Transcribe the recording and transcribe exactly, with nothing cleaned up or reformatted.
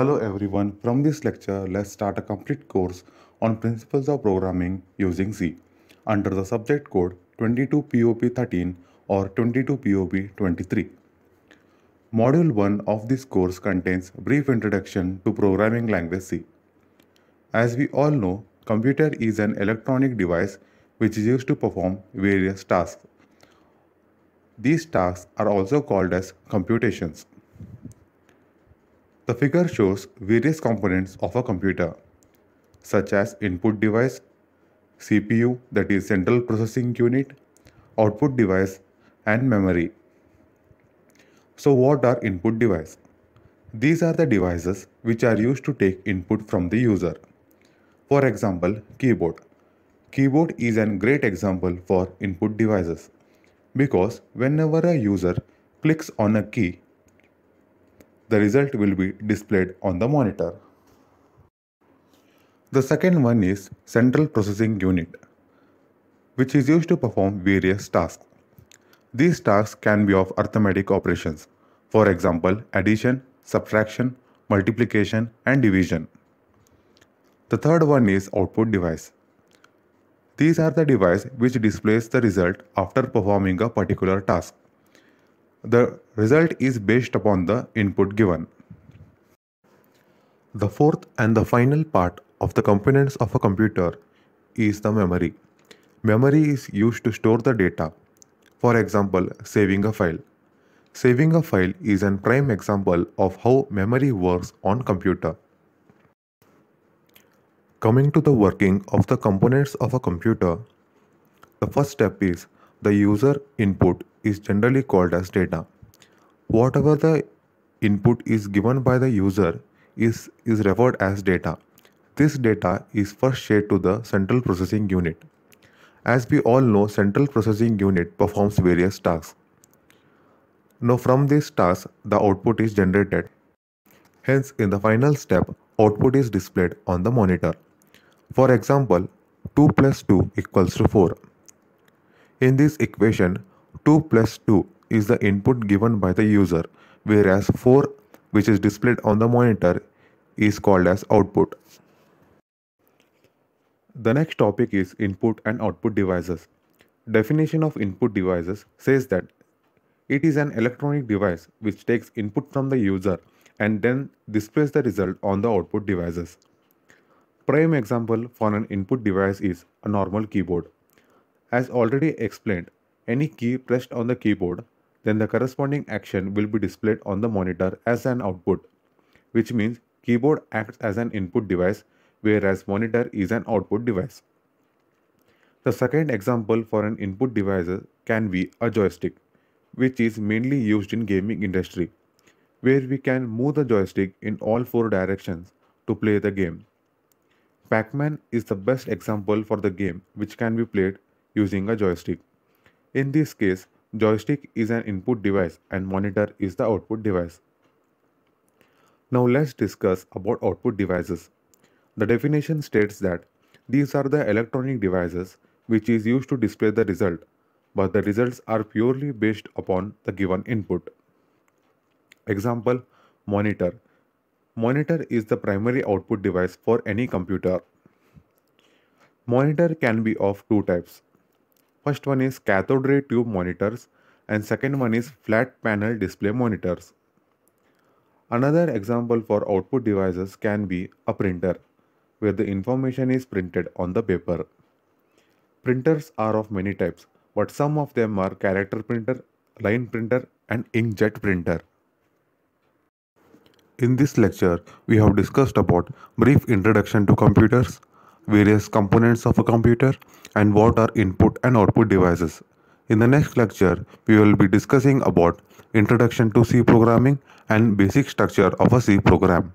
Hello everyone, from this lecture, let's start a complete course on Principles of Programming using C under the subject code twenty-two P O P thirteen or twenty-two P O P twenty-three. Module one of this course contains brief introduction to programming language C. As we all know, computer is an electronic device which is used to perform various tasks. These tasks are also called as computations. The figure shows various components of a computer, such as input device, C P U, that is central processing unit, output device, and memory. So what are input devices? These are the devices which are used to take input from the user. For example, keyboard. Keyboard is a great example for input devices, because whenever a user clicks on a key, the result will be displayed on the monitor. The second one is central processing unit, which is used to perform various tasks. These tasks can be of arithmetic operations, for example, addition, subtraction, multiplication, and division. The third one is output device. These are the device which displays the result after performing a particular task. The result is based upon the input given. The fourth and the final part of the components of a computer is the memory. Memory is used to store the data. For example, saving a file. Saving a file is a prime example of how memory works on computer. Coming to the working of the components of a computer, the first step is the user input is generally called as data. Whatever the input is given by the user is, is referred as data. This data is first shared to the central processing unit. As we all know, central processing unit performs various tasks. Now from this task, the output is generated. Hence, in the final step, output is displayed on the monitor. For example, two plus two equals to four. In this equation, two plus two is the input given by the user, whereas four, which is displayed on the monitor, is called as output. The next topic is input and output devices. Definition of input devices says that it is an electronic device which takes input from the user and then displays the result on the output devices. Prime example for an input device is a normal keyboard. As already explained, any key pressed on the keyboard, then the corresponding action will be displayed on the monitor as an output, which means keyboard acts as an input device, whereas monitor is an output device. The second example for an input device can be a joystick, which is mainly used in gaming industry, where we can move the joystick in all four directions to play the game. Pac-Man is the best example for the game which can be played using a joystick. In this case, joystick is an input device and monitor is the output device. Now let's discuss about output devices. The definition states that these are the electronic devices which is used to display the result, but the results are purely based upon the given input. Example, monitor. Monitor is the primary output device for any computer. Monitor can be of two types. First one is cathode ray tube monitors and second one is flat panel display monitors. Another example for output devices can be a printer, where the information is printed on the paper. Printers are of many types, but some of them are character printer, line printer, and inkjet printer. In this lecture, we have discussed about brief introduction to computers, various components of a computer, and what are input and output devices. In the next lecture, we will be discussing about introduction to C programming and basic structure of a C program.